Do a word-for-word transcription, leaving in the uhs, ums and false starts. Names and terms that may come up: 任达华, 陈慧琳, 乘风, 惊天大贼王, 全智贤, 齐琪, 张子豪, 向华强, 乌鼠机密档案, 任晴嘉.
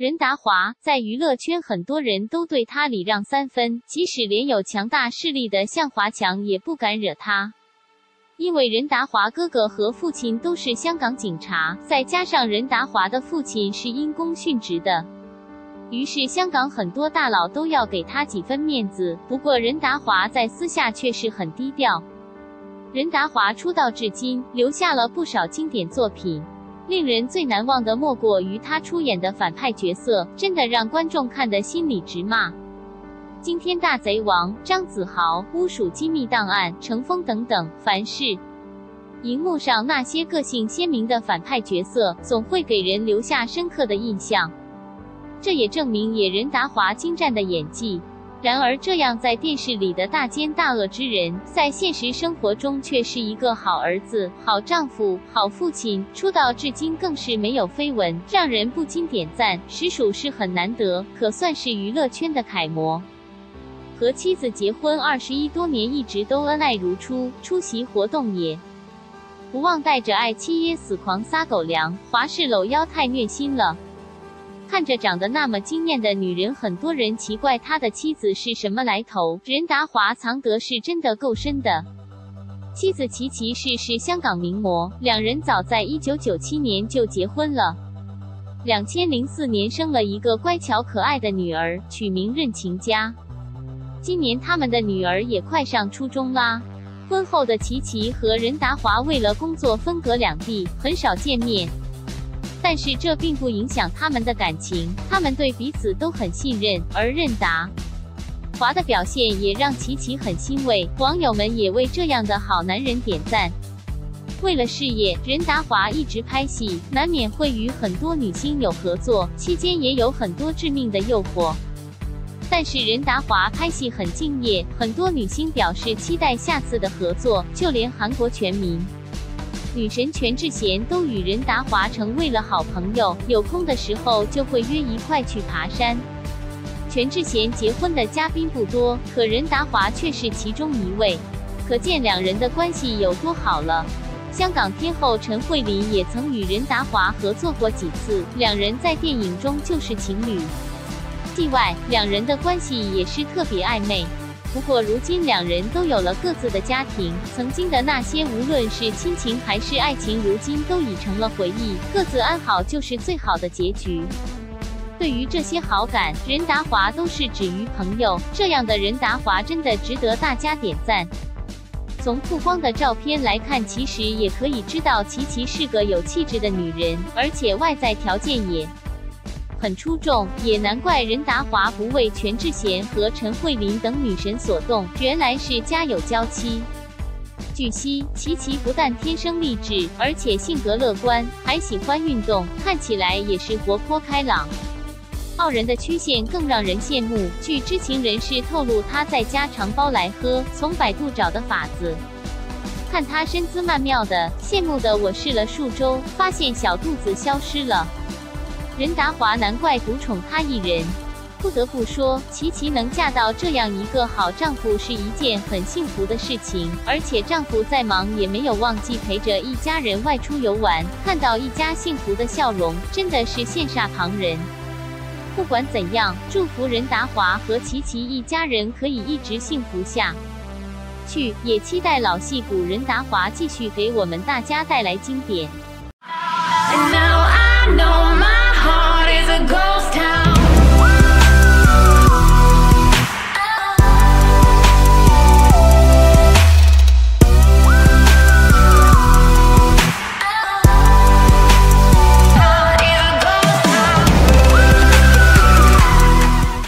任达华在娱乐圈很多人都对他礼让三分，即使连有强大势力的向华强也不敢惹他。 因为任达华哥哥和父亲都是香港警察，再加上任达华的父亲是因公殉职的，于是香港很多大佬都要给他几分面子。不过任达华在私下却是很低调。任达华出道至今，留下了不少经典作品，令人最难忘的莫过于他出演的反派角色，真的让观众看得心里直骂。惊天大贼王、张子豪、乌鼠机密档案、乘风等等，凡是荧幕上那些个性鲜明的反派角色，总会给人留下深刻的印象。这也证明也任达华精湛的演技。然而，这样在电视里的大奸大恶之人，在现实生活中却是一个好儿子、好丈夫、好父亲。出道至今更是没有绯闻，让人不禁点赞，实属是很难得，可算是娱乐圈的楷模。 和妻子结婚二十一多年，一直都恩爱如初，出席活动也不忘带着爱妻耶死狂撒狗粮，华氏搂腰太虐心了。看着长得那么惊艳的女人，很多人奇怪他的妻子是什么来头。任达华藏得是真的够深的。妻子齐琪是是香港名模，两人早在一九九七年就结婚了， 二零零四年生了一个乖巧可爱的女儿，取名任晴嘉。 今年他们的女儿也快上初中啦。婚后的齐琪和任达华为了工作分隔两地，很少见面。但是这并不影响他们的感情，他们对彼此都很信任。而任达华的表现也让齐琪很欣慰，网友们也为这样的好男人点赞。为了事业，任达华一直拍戏，难免会与很多女星有合作，期间也有很多致命的诱惑。 但是任达华拍戏很敬业，很多女星表示期待下次的合作，就连韩国全民女神全智贤都与任达华成为了好朋友，有空的时候就会约一块去爬山。全智贤结婚的嘉宾不多，可任达华却是其中一位，可见两人的关系有多好了。香港天后陈慧琳也曾与任达华合作过几次，两人在电影中就是情侣。 戏外，两人的关系也是特别暧昧。不过如今两人都有了各自的家庭，曾经的那些无论是亲情还是爱情，如今都已成了回忆，各自安好就是最好的结局。对于这些好感，任达华都是止于朋友。这样的任达华真的值得大家点赞。从曝光的照片来看，其实也可以知道齐琪是个有气质的女人，而且外在条件也 很出众，也难怪任达华不为全智贤和陈慧琳等女神所动，原来是家有娇妻。据悉，齐琪不但天生丽质，而且性格乐观，还喜欢运动，看起来也是活泼开朗。傲人的曲线更让人羡慕。据知情人士透露，她在家常煲来喝，从百度找的法子。 看她身姿曼妙的，羡慕的我试了数周，发现小肚子消失了。 任达华难怪独宠她一人，不得不说，齐琪能嫁到这样一个好丈夫是一件很幸福的事情。而且丈夫再忙也没有忘记陪着一家人外出游玩，看到一家幸福的笑容，真的是羡煞旁人。不管怎样，祝福任达华和齐琪一家人可以一直幸福下去，也期待老戏骨任达华继续给我们大家带来经典。And now I know my